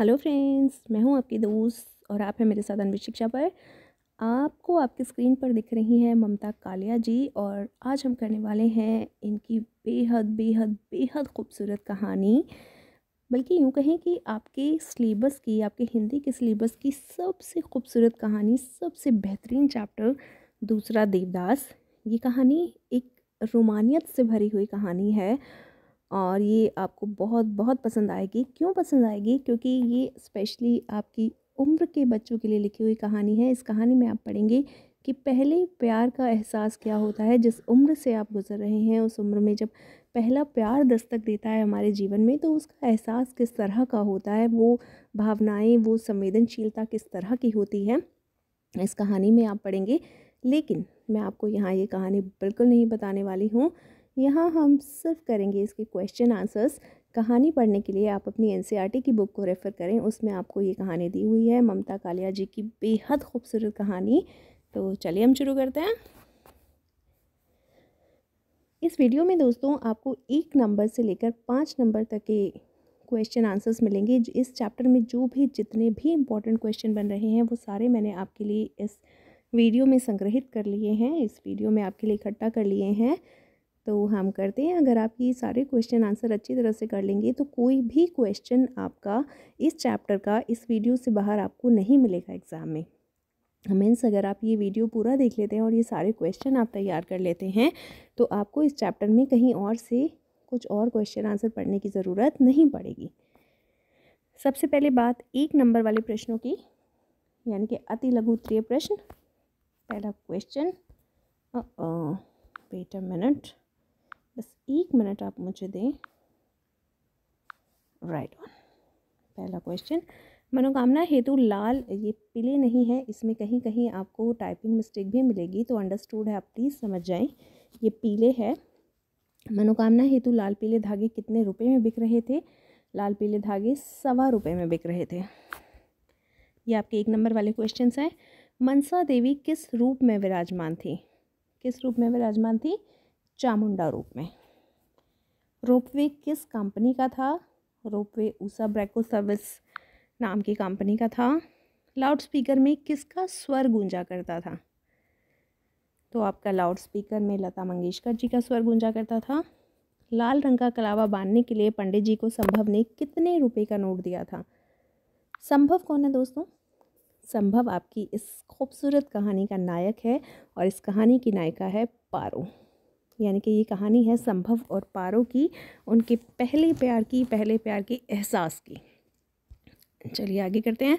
Hello friends, मैं हूं आपकी दोस्त और आप हैं मेरे साथ अन्वित शिक्षा पर। आपको आपकी स्क्रीन पर दिख रही हैं ममता कालिया जी और आज हम करने वाले हैं इनकी बेहद बेहद बेहद खूबसूरत कहानी, बल्कि यूँ कहें कि आपके सिलेबस की, आपके हिंदी के सिलेबस की सबसे खूबसूरत कहानी, सबसे बेहतरीन चैप्टर दूसरा देवदास। ये कहानी एक रोमानियत से भरी हुई कहानी है और ये आपको बहुत बहुत पसंद आएगी। क्यों पसंद आएगी? क्योंकि ये स्पेशली आपकी उम्र के बच्चों के लिए लिखी हुई कहानी है। इस कहानी में आप पढ़ेंगे कि पहले प्यार का एहसास क्या होता है। जिस उम्र से आप गुजर रहे हैं, उस उम्र में जब पहला प्यार दस्तक देता है हमारे जीवन में, तो उसका एहसास किस तरह का होता है, वो भावनाएँ, वो संवेदनशीलता किस तरह की होती है, इस कहानी में आप पढ़ेंगे। लेकिन मैं आपको यहाँ ये कहानी बिल्कुल नहीं बताने वाली हूँ। यहाँ हम सिर्फ करेंगे इसके क्वेश्चन आंसर्स। कहानी पढ़ने के लिए आप अपनी एनसीईआरटी की बुक को रेफ़र करें, उसमें आपको ये कहानी दी हुई है, ममता कालिया जी की बेहद खूबसूरत कहानी। तो चलिए हम शुरू करते हैं। इस वीडियो में दोस्तों आपको 1 नंबर से लेकर 5 नंबर तक के क्वेश्चन आंसर्स मिलेंगे। इस चैप्टर में जो भी जितने भी इम्पोर्टेंट क्वेश्चन बन रहे हैं, वो सारे मैंने आपके लिए इस वीडियो में संग्रहित कर लिए हैं, इस वीडियो में आपके लिए इकट्ठा कर लिए हैं। तो हम करते हैं, अगर आप ये सारे क्वेश्चन आंसर अच्छी तरह से कर लेंगे तो कोई भी क्वेश्चन आपका इस चैप्टर का, इस वीडियो से बाहर आपको नहीं मिलेगा एग्ज़ाम में। मीन्स अगर आप ये वीडियो पूरा देख लेते हैं और ये सारे क्वेश्चन आप तैयार कर लेते हैं, तो आपको इस चैप्टर में कहीं और से कुछ और क्वेश्चन आंसर पढ़ने की ज़रूरत नहीं पड़ेगी। सबसे पहले बात 1 नंबर वाले प्रश्नों की, यानी कि अति लघु उत्तरीय प्रश्न। पहला क्वेश्चन, वेट अ मिनट, बस 1 मिनट आप मुझे दें। Right on. पहला क्वेश्चन, मनोकामना हेतु लाल, ये पीले नहीं है, इसमें कहीं कहीं आपको टाइपिंग मिस्टेक भी मिलेगी, तो अंडरस्टूड है, आप प्लीज़ समझ जाएं, ये पीले है। मनोकामना हेतु लाल पीले धागे कितने रुपए में बिक रहे थे? लाल पीले धागे 1.25 रुपये में बिक रहे थे। ये आपके 1 नंबर वाले क्वेश्चन हैं। मनसा देवी किस रूप में विराजमान थी? किस रूप में विराजमान थी? चामुंडा रूप में। रोपवे किस कंपनी का था? रोपवे उषा ब्रैको सर्विस नाम की कंपनी का था। लाउडस्पीकर में किसका स्वर गूंजा करता था? तो आपका लाउडस्पीकर में लता मंगेशकर जी का स्वर गूंजा करता था। लाल रंग का कलावा बांधने के लिए पंडित जी को संभव ने कितने रुपए का नोट दिया था? संभव कौन है दोस्तों? संभव आपकी इस खूबसूरत कहानी का नायक है और इस कहानी की नायिका है पारो, यानी कि ये कहानी है संभव और पारो की, उनके पहले प्यार के एहसास की। चलिए आगे करते हैं।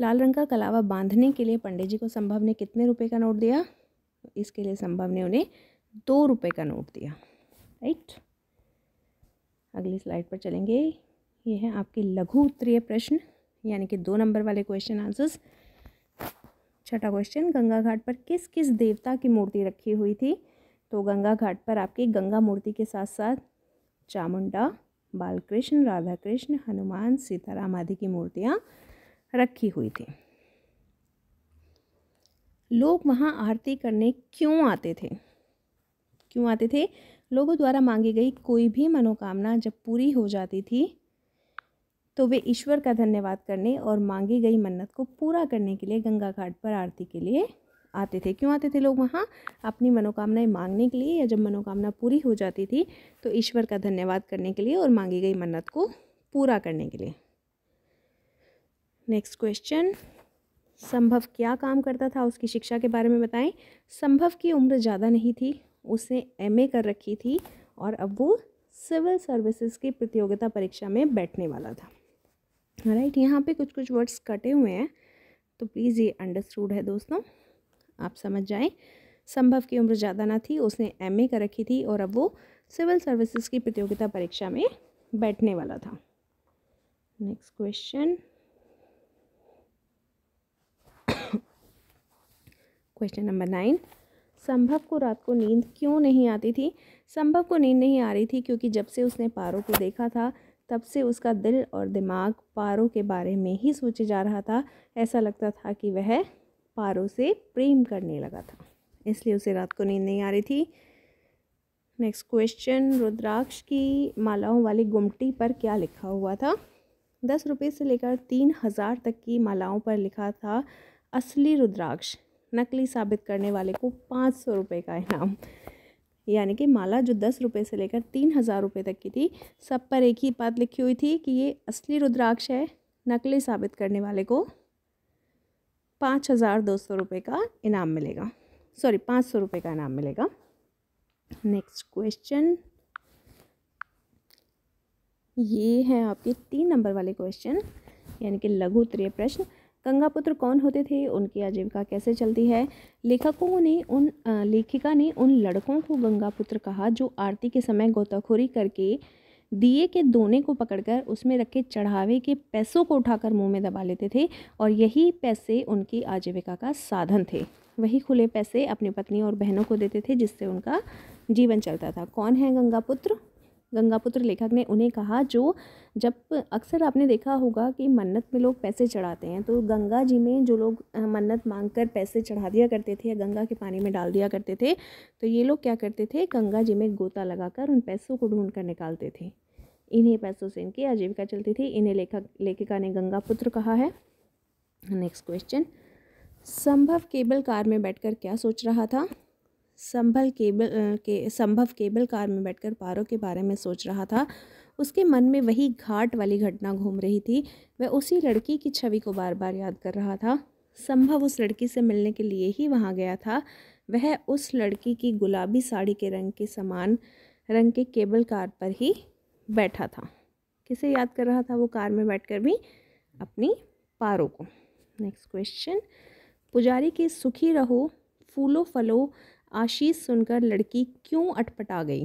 लाल रंग का कलावा बांधने के लिए पंडित जी को संभव ने कितने रुपए का नोट दिया? इसके लिए संभव ने उन्हें 2 रुपये का नोट दिया। राइट, अगली स्लाइड पर चलेंगे। ये हैं आपके लघु उत्तरीय प्रश्न, यानी कि 2 नंबर वाले क्वेश्चन आंसर्स। छठा क्वेश्चन, गंगा घाट पर किस किस देवता की मूर्ति रखी हुई थी? तो गंगा घाट पर आपकी गंगा मूर्ति के साथ साथ चामुंडा, बालकृष्ण, राधा कृष्ण, हनुमान, सीताराम आदि की मूर्तियाँ रखी हुई थी। लोग वहाँ आरती करने क्यों आते थे? क्यों आते थे? लोगों द्वारा मांगी गई कोई भी मनोकामना जब पूरी हो जाती थी, तो वे ईश्वर का धन्यवाद करने और मांगी गई मन्नत को पूरा करने के लिए गंगा घाट पर आरती के लिए आते थे। क्यों आते थे लोग वहाँ? अपनी मनोकामनाएं मांगने के लिए, या जब मनोकामना पूरी हो जाती थी तो ईश्वर का धन्यवाद करने के लिए और मांगी गई मन्नत को पूरा करने के लिए। नेक्स्ट क्वेश्चन, संभव क्या काम करता था, उसकी शिक्षा के बारे में बताएं। संभव की उम्र ज़्यादा नहीं थी, उसने MA कर रखी थी और अब वो सिविल सर्विसेज की प्रतियोगिता परीक्षा में बैठने वाला था। राइट, यहाँ पे कुछ कुछ वर्ड्स कटे हुए हैं, तो प्लीज़ ये अंडरस्टूड है दोस्तों, आप समझ जाएं। संभव की उम्र ज़्यादा ना थी, उसने MA कर रखी थी और अब वो सिविल सर्विसेज की प्रतियोगिता परीक्षा में बैठने वाला था। नेक्स्ट क्वेश्चन, क्वेश्चन नंबर 9, संभव को रात को नींद क्यों नहीं आती थी? संभव को नींद नहीं आ रही थी क्योंकि जब से उसने पारो को देखा था, तब से उसका दिल और दिमाग पारो के बारे में ही सोचे जा रहा था। ऐसा लगता था कि वह पारो से प्रेम करने लगा था, इसलिए उसे रात को नींद नहीं आ रही थी। नेक्स्ट क्वेश्चन, रुद्राक्ष की मालाओं वाली गुमटी पर क्या लिखा हुआ था? 10 रुपये से लेकर 3000 तक की मालाओं पर लिखा था असली रुद्राक्ष, नकली साबित करने वाले को 500 रुपये का इनाम। यानी कि माला जो 10 रुपये से लेकर 3000 रुपये तक की थी, सब पर एक ही बात लिखी हुई थी कि ये असली रुद्राक्ष है, नकली साबित करने वाले को 5200 रुपये का इनाम मिलेगा, 500 रुपये का इनाम मिलेगा। नेक्स्ट क्वेश्चन ये है आपके 3 नंबर वाले क्वेश्चन, यानी कि लघु त्रय प्रश्न। गंगापुत्र कौन होते थे, उनकी आजीविका कैसे चलती है? लेखिका ने उन लड़कों को गंगापुत्र कहा जो आरती के समय गोताखोरी करके दिए के दोने को पकड़कर उसमें रखे चढ़ावे के पैसों को उठाकर मुंह में दबा लेते थे और यही पैसे उनकी आजीविका का साधन थे। वही खुले पैसे अपनी पत्नी और बहनों को देते थे जिससे उनका जीवन चलता था। कौन है गंगापुत्र? गंगापुत्र लेखक ने उन्हें कहा जो, जब अक्सर आपने देखा होगा कि मन्नत में लोग पैसे चढ़ाते हैं, तो गंगा जी में जो लोग मन्नत मांगकर पैसे चढ़ा दिया करते थे या गंगा के पानी में डाल दिया करते थे, तो ये लोग क्या करते थे, गंगा जी में गोता लगाकर उन पैसों को ढूंढ कर निकालते थे। इन्हीं पैसों से इनकी आजीविका चलती थी। इन्हें लेखिका ने गंगापुत्र कहा है। नेक्स्ट क्वेश्चन, संभव केबल कार में बैठकर क्या सोच रहा था? संभव केबल कार में बैठकर पारो के बारे में सोच रहा था। उसके मन में वही घाट वाली घटना घूम रही थी। वह उसी लड़की की छवि को बार बार याद कर रहा था। संभव उस लड़की से मिलने के लिए ही वहाँ गया था। वह उस लड़की की गुलाबी साड़ी के रंग के समान रंग के केबल कार पर ही बैठा था। किसे याद कर रहा था वो कार में बैठकर भी? अपनी पारो को। नेक्स्ट क्वेश्चन, पुजारी के सुखी रहो फूलो फलो आशीष सुनकर लड़की क्यों अटपटा गई?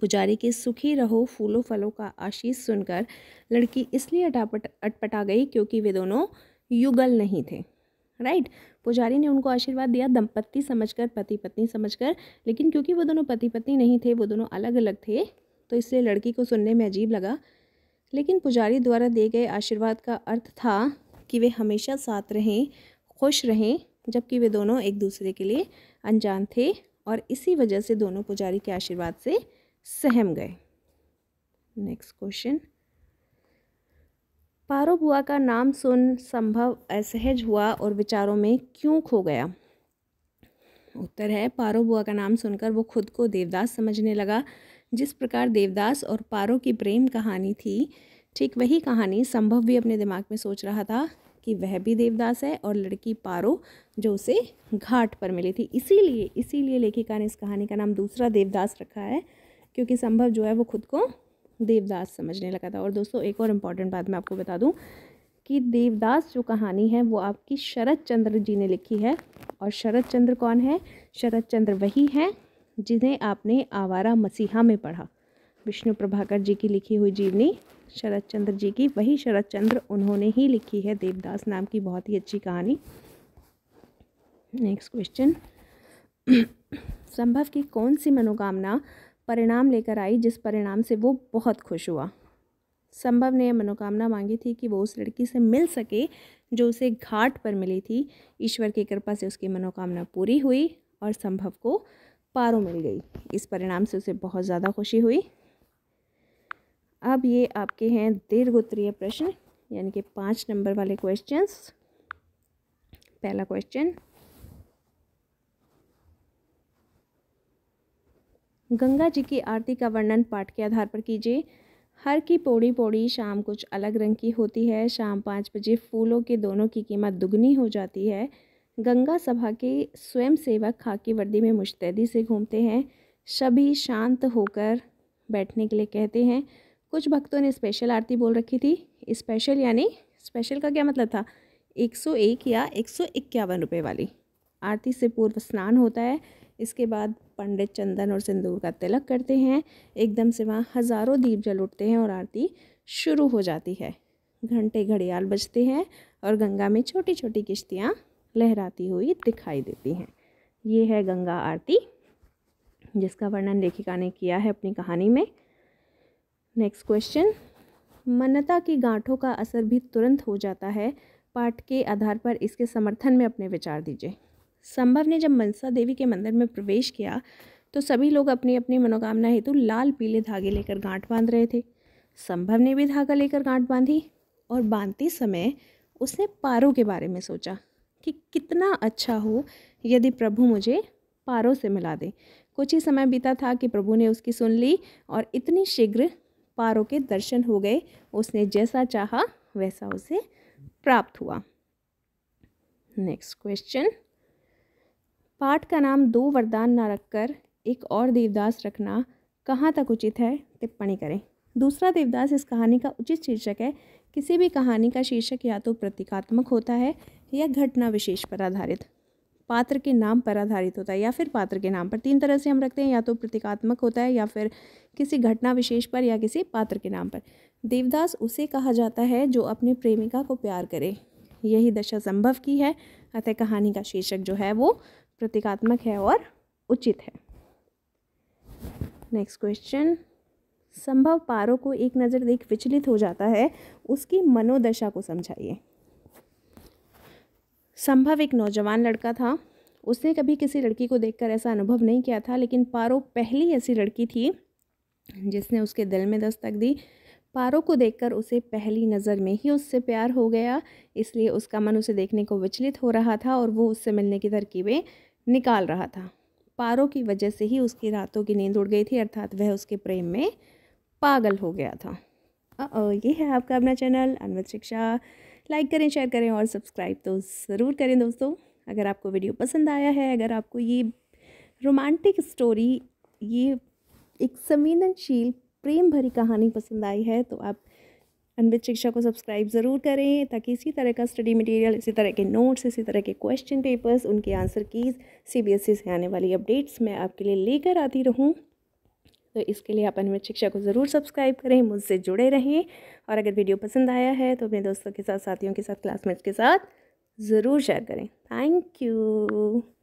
पुजारी के सुखी रहो फूलों फलों का आशीष सुनकर लड़की इसलिए अटपटा गई क्योंकि वे दोनों युगल नहीं थे। राइट, पुजारी ने उनको आशीर्वाद दिया दंपत्ति समझकर, पति पत्नी समझकर, लेकिन क्योंकि वो दोनों पति पत्नी नहीं थे, वो दोनों अलग अलग थे, तो इससे लड़की को सुनने में अजीब लगा। लेकिन पुजारी द्वारा दिए गए आशीर्वाद का अर्थ था कि वे हमेशा साथ रहें, खुश रहें, जबकि वे दोनों एक दूसरे के लिए अनजान थे और इसी वजह से दोनों पुजारी के आशीर्वाद से सहम गए। नेक्स्ट क्वेश्चन, पारो बुआ का नाम सुन संभव असहज हुआ और विचारों में क्यों खो गया? उत्तर है, पारो बुआ का नाम सुनकर वो खुद को देवदास समझने लगा। जिस प्रकार देवदास और पारो की प्रेम कहानी थी, ठीक वही कहानी संभव भी अपने दिमाग में सोच रहा था कि वह भी देवदास है और लड़की पारो जो उसे घाट पर मिली थी। इसीलिए लेखिका ने इस कहानी का नाम दूसरा देवदास रखा है, क्योंकि संभव जो है वो खुद को देवदास समझने लगा था। और दोस्तों एक और इम्पॉर्टेंट बात मैं आपको बता दूं कि देवदास जो कहानी है वो आपकी शरद चंद्र जी ने लिखी है। और शरद चंद्र कौन है? शरद चंद्र वही हैं जिन्हें आपने आवारा मसीहा में पढ़ा। विष्णु प्रभाकर जी की लिखी हुई जीवनी शरद चंद्र जी की, वही शरद चंद्र उन्होंने ही लिखी है देवदास नाम की बहुत ही अच्छी कहानी। नेक्स्ट क्वेश्चन, संभव की कौन सी मनोकामना परिणाम लेकर आई जिस परिणाम से वो बहुत खुश हुआ? संभव ने मनोकामना मांगी थी कि वो उस लड़की से मिल सके जो उसे घाट पर मिली थी। ईश्वर की कृपा से उसकी मनोकामना पूरी हुई और संभव को पारो मिल गई। इस परिणाम से उसे बहुत ज़्यादा खुशी हुई। अब ये आपके हैं दीर्घ उत्तरीय प्रश्न, यानी कि 5 नंबर वाले क्वेश्चंस। पहला क्वेश्चन, गंगा जी की आरती का वर्णन पाठ के आधार पर कीजिए। हर की पौड़ी पौड़ी शाम कुछ अलग रंग की होती है। शाम 5 बजे फूलों के दोनों की कीमत दुगनी हो जाती है। गंगा सभा के स्वयंसेवक खाकी वर्दी में मुस्तैदी से घूमते हैं। सभी शांत होकर बैठने के लिए कहते हैं। कुछ भक्तों ने स्पेशल आरती बोल रखी थी। स्पेशल यानी स्पेशल का क्या मतलब था? 101 या 151 रुपये वाली। आरती से पूर्व स्नान होता है। इसके बाद पंडित चंदन और सिंदूर का तिलक करते हैं। एकदम से वहाँ हज़ारों दीप जल उठते हैं और आरती शुरू हो जाती है। घंटे घड़ियाल बजते हैं और गंगा में छोटी छोटी किश्तियाँ लहराती हुई दिखाई देती हैं। ये है गंगा आरती जिसका वर्णन लेखिका ने किया है अपनी कहानी में। नेक्स्ट क्वेश्चन, मन्नता की गांठों का असर भी तुरंत हो जाता है। पाठ के आधार पर इसके समर्थन में अपने विचार दीजिए। संभव ने जब मनसा देवी के मंदिर में प्रवेश किया तो सभी लोग अपनी अपनी मनोकामना हेतु लाल पीले धागे लेकर गांठ बांध रहे थे। संभव ने भी धागा लेकर गांठ बांधी और बांधते समय उसने पारों के बारे में सोचा कि कितना अच्छा हो यदि प्रभु मुझे पारों से मिला दे। कुछ ही समय बीता था कि प्रभु ने उसकी सुन ली और इतनी शीघ्र पारों के दर्शन हो गए। उसने जैसा चाहा वैसा उसे प्राप्त हुआ। Next question. पाठ का नाम दो वरदान ना रखकर एक और देवदास रखना कहाँ तक उचित है, टिप्पणी करें। दूसरा देवदास इस कहानी का उचित शीर्षक है। किसी भी कहानी का शीर्षक या तो प्रतीकात्मक होता है या घटना विशेष पर आधारित, पात्र के नाम पर आधारित होता है या फिर पात्र के नाम पर। तीन तरह से हम रखते हैं, या तो प्रतीकात्मक होता है या फिर किसी घटना विशेष पर या किसी पात्र के नाम पर। देवदास उसे कहा जाता है जो अपनी प्रेमिका को प्यार करे, यही दशा संभव की है। अतः कहानी का शीर्षक जो है वो प्रतीकात्मक है और उचित है। Next question. संभव पारों को एक नज़र देख विचलित हो जाता है, उसकी मनोदशा को समझाइए। संभव एक नौजवान लड़का था। उसने कभी किसी लड़की को देखकर ऐसा अनुभव नहीं किया था, लेकिन पारो पहली ऐसी लड़की थी जिसने उसके दिल में दस्तक दी। पारो को देखकर उसे पहली नज़र में ही उससे प्यार हो गया, इसलिए उसका मन उसे देखने को विचलित हो रहा था और वो उससे मिलने की तरकीबें निकाल रहा था। पारो की वजह से ही उसकी रातों की नींद उड़ गई थी, अर्थात वह उसके प्रेम में पागल हो गया था। ये है आपका अपना चैनल अन्वित शिक्षा। लाइक करें, शेयर करें और सब्सक्राइब तो ज़रूर करें दोस्तों। अगर आपको वीडियो पसंद आया है, अगर आपको ये रोमांटिक स्टोरी, ये एक संवेदनशील प्रेम भरी कहानी पसंद आई है, तो आप अन्वित शिक्षा को सब्सक्राइब ज़रूर करें ताकि इसी तरह का स्टडी मटेरियल, इसी तरह के नोट्स, इसी तरह के क्वेश्चन पेपर्स, उनके आंसर कीज़, CBSE से आने वाली अपडेट्स मैं आपके लिए लेकर आती रहूं। तो इसके लिए आप अन्वित शिक्षा को ज़रूर सब्सक्राइब करें, मुझसे जुड़े रहें और अगर वीडियो पसंद आया है तो अपने दोस्तों के साथ, साथियों के साथ, क्लासमेट्स के साथ ज़रूर शेयर करें। Thank you.